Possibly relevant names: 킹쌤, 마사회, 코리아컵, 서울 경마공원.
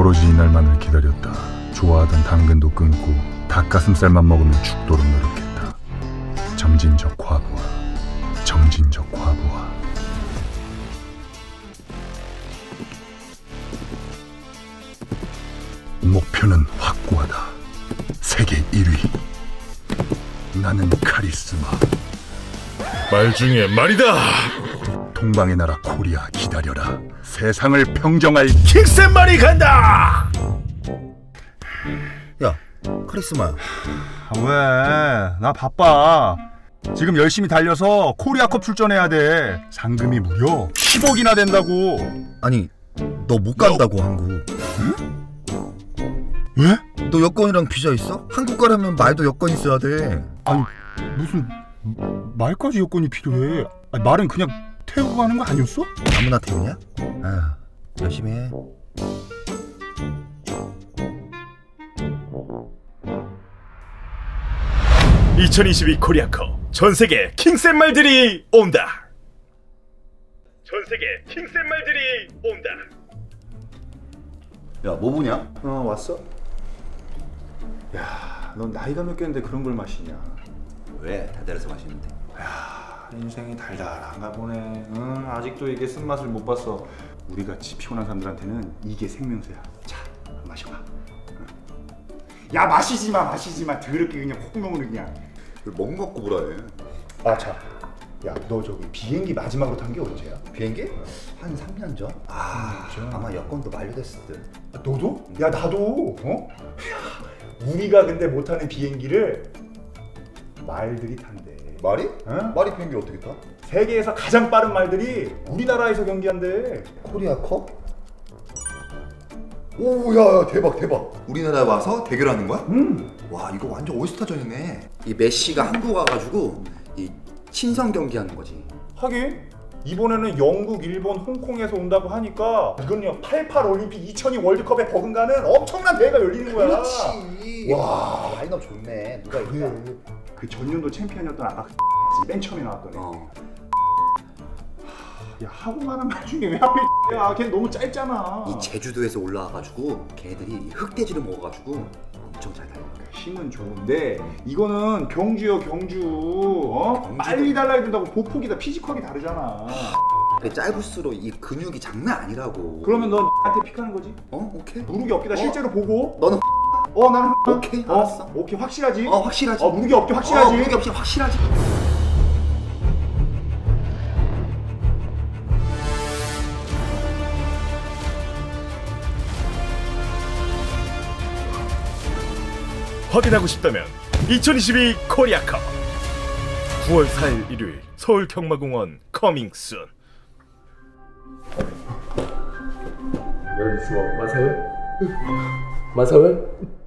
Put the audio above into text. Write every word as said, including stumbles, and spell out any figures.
오로지 이날만을 기다렸다. 좋아하던 당근도 끊고 닭가슴살만 먹으면 죽도록 노력했다. 점진적 과부하, 점진적 과부하. 목표는 확고하다. 세계 일 위. 나는 카리스마. 말 중에 말이다. 동방의 나라 코리아 기다려라. 세상을 평정할 킹쌤만이 간다. 야, 카리스마. 왜? 나 바빠. 지금 열심히 달려서 코리아컵 출전해야 돼. 상금이 무려 십억이나 된다고. 아니, 너 못 간다고 너... 한국. 응? 왜? 너 여권이랑 비자 있어? 한국 가려면 말도 여권 있어야 돼. 아니 무슨 말까지 여권이 필요해? 아니, 말은 그냥 태우고 가는 거 아니었어? 아무나 태우냐? 아, 열심히 해. 이천이십이 코리아컵 전세계 킹쌤말들이 온다. 전세계 킹쌤말들이 온다. 야, 뭐 보냐? 어, 왔어? 야, 넌 나이가 몇 개인데 그런 걸 마시냐? 왜? 달달해서 마시는데. 야, 인생이 달달한가 보네. 응, 아직도 이게 쓴맛을 못 봤어. 우리같이 피곤한 사람들한테는 이게 생명수야. 자, 마셔봐. 응. 야, 마시지 마, 마시지 마. 더럽게 그냥 콧구멍으로 그냥. 멍 갖고 뭐라 해. 아, 자. 야, 너 저기 비행기 마지막으로 탄 게 언제야? 비행기? 어. 한 삼 년 전? 아, 삼 년 전? 아마 여권도 만료됐을 때. 아, 너도? 야, 나도! 어? 야, 우리가 근데 못 타는 비행기를 말들이 탄대. 말이? 어? 말이 비행기 어떻게 타? 세계에서 가장 빠른 말들이 우리나라에서 경기한대. 코리아컵? 오, 야, 야, 대박, 대박. 우리나라 와서 대결하는 거야? 응. 와, 이거 완전 올스타전이네. 이 메시가 한국 와가지고 이 친선 경기하는 거지. 하긴 이번에는 영국, 일본, 홍콩에서 온다고 하니까 이건요 팔십팔 올림픽, 이천이 월드컵에 버금가는 엄청난 대회가 열리는 거야. 그렇지. 와, 라인업 좋네. 누가 있다. 그래. 그 전년도 챔피언이었던 아까 맨 처음에 나왔던 애. 어. 야, 하고 말한 말 중에 왜 하필 야, 걔 너무 짧잖아. 이 제주도에서 올라와가지고 걔들이 흑돼지를 먹어가지고 엄청 잘 달려. 힘은 좋은데 이거는 경주요, 경주. 어? 빨리 달라야 된다고. 보폭이 다 피지컬이 다르잖아. 짧을수록 이 근육이 장난 아니라고. 그러면 넌 나한테 픽하는 거지? 어? 오케이. 무릎이 없기다. 어? 실제로 보고 너는 어, 나는 오케이. 어? 알았어. 오케이. 확실하지? 어, 확실하지. 어, 무릎이 없기 확실하지? 어, 무릎이 없기 확실하지. 확인하고 싶다면 이천이십이 코리아컵 구월 사일 일요일 서울 경마공원 커밍 순. 열수업 마사회? 마사회?